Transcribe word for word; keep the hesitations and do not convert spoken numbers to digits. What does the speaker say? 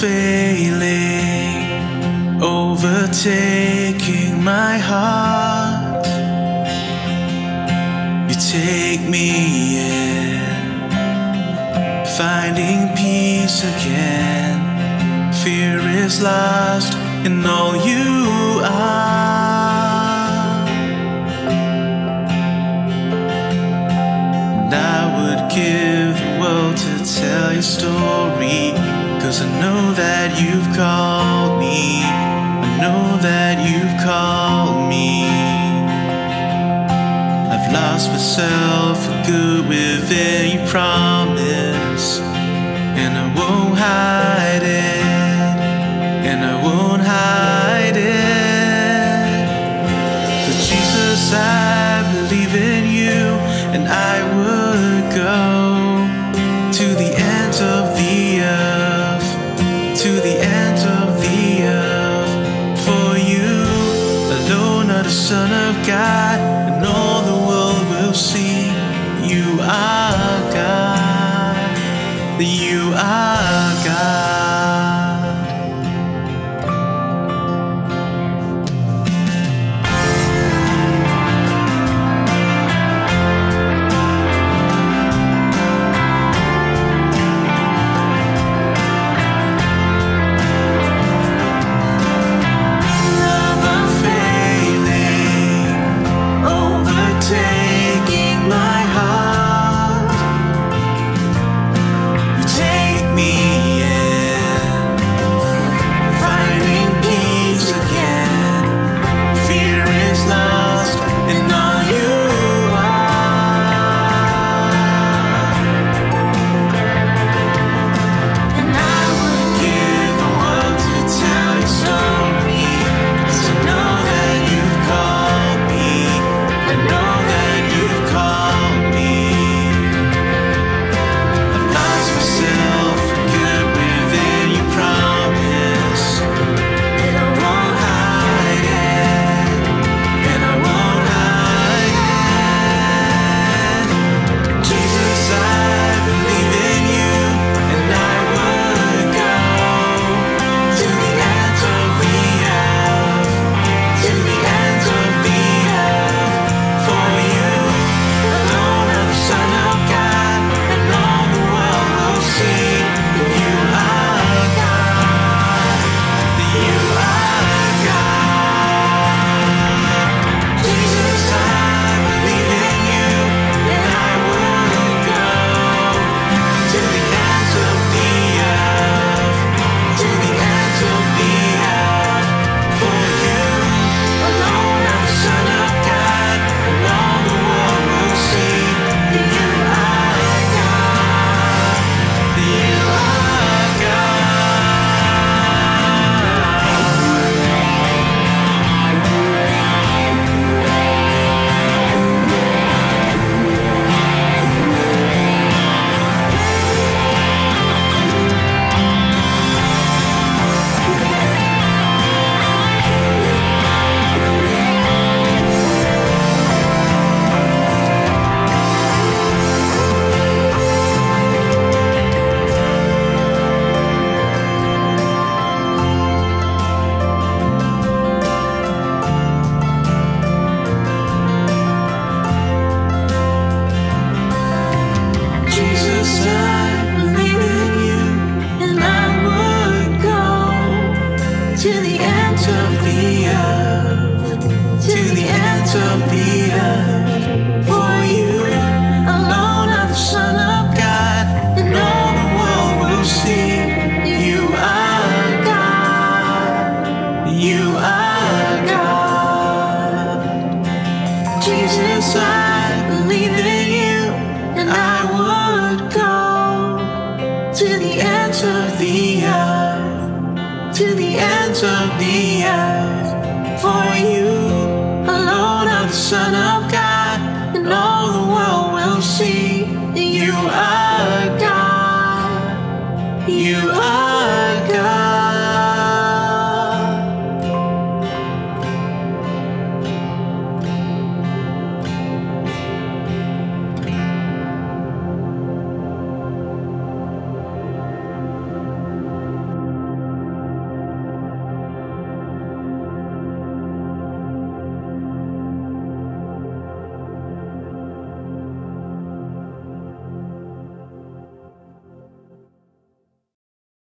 failing, overtaking my heart. You take me in, finding peace again. Fear is lost in all you are. And I would give the world to tell your story, 'cause I know that you've called me, I know that you've called me. I've lost myself for good within your promise, and I won't hide it, and I won't hide it. But Jesus, I believe in you, and I would go to the ends of the earth, to the ends of the earth, for you alone are the Son of God, and all the world will see you are God, you are you are.